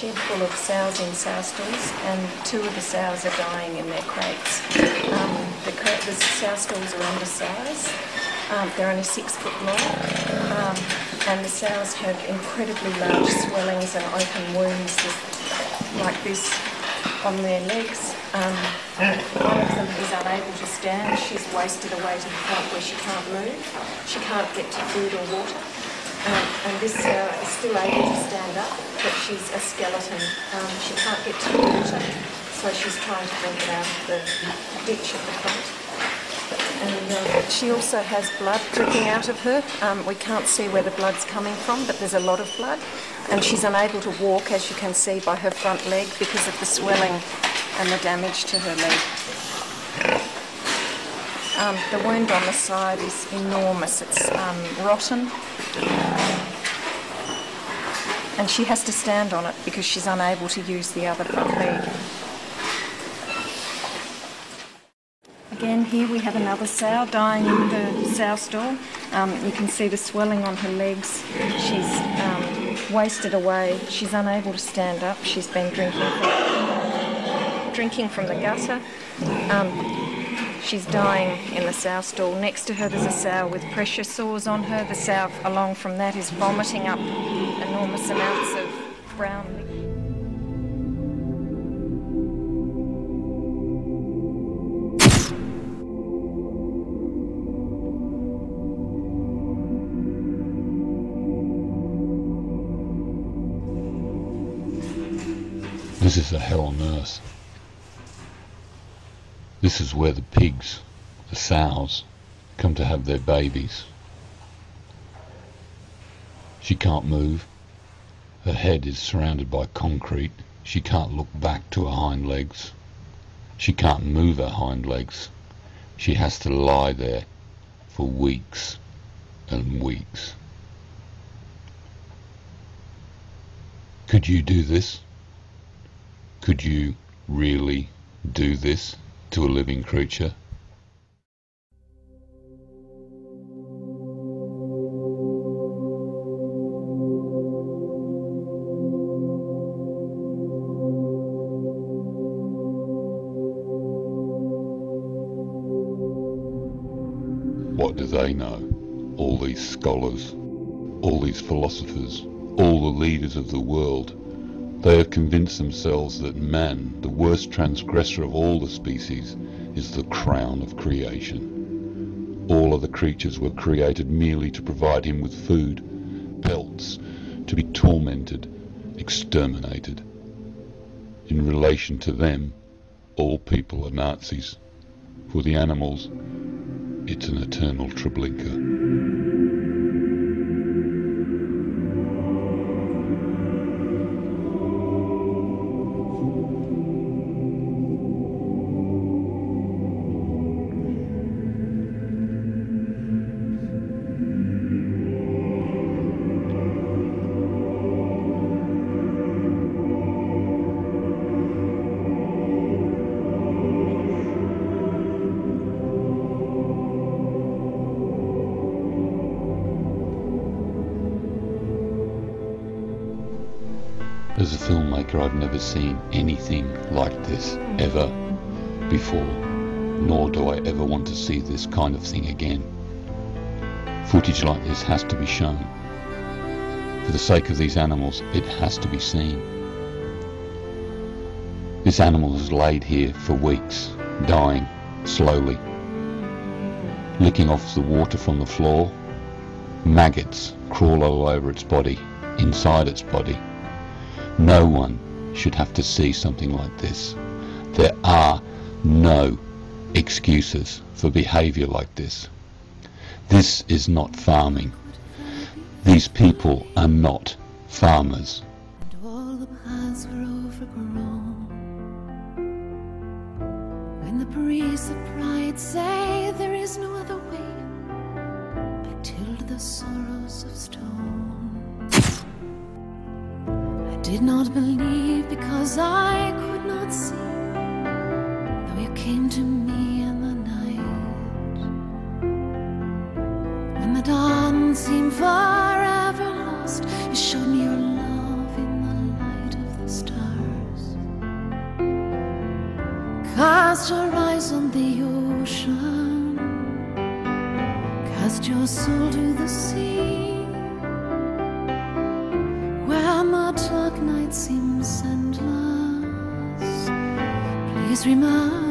shed full of sows in sow stalls, and two of the sows are dying in their crates. The sow stalls are undersized. They're only 6 foot long, and the sows have incredibly large swellings and open wounds like this on their legs. One of them is unable to stand. She's wasted away to the point where she can't move. She can't get to food or water. And this sow is still able to stand up, but she's a skeleton. She can't get to water, so she's trying to drink it out of the ditch at the front. And she also has blood dripping out of her. We can't see where the blood's coming from, but there's a lot of blood. And she's unable to walk, as you can see, by her front leg because of the swelling and the damage to her leg. The wound on the side is enormous. It's rotten. And she has to stand on it because she's unable to use the other front leg. Again, here we have another sow dying in the sow stall. You can see the swelling on her legs. She's wasted away. She's unable to stand up. She's been drinking from the gutter. She's dying in the sow stall. Next to her there's a sow with pressure sores on her. The sow along from that is vomiting up enormous amounts of brown liquid. This is a hell on earth. This is where the pigs, the sows, come to have their babies. She can't move. Her head is surrounded by concrete. She can't look back to her hind legs. She can't move her hind legs. She has to lie there for weeks and weeks. Could you do this? Could you really do this to a living creature? What do they know? All these scholars, all these philosophers, all the leaders of the world. They have convinced themselves that man, the worst transgressor of all the species, is the crown of creation. All other creatures were created merely to provide him with food, pelts, to be tormented, exterminated. In relation to them, all people are Nazis. For the animals, it's an eternal Treblinka. As a filmmaker, I've never seen anything like this ever before, nor do I ever want to see this kind of thing again. Footage like this has to be shown. For the sake of these animals, it has to be seen. This animal has laid here for weeks, dying slowly, licking off the water from the floor. Maggots crawl all over its body, inside its body. No one should have to see something like this. There are no excuses for behaviour like this. This is not farming. These people are not farmers. And all the paths were overgrown. When the breeze of pride say there is no other way, I tilled the sorrows of stone. Did not believe because I could not see, though you came to me in the night. When the dawn seemed forever lost, you showed me your love in the light of the sun. Cast your eyes on the ocean, cast your soul to the sea, where my dark night seems endless. Please remember.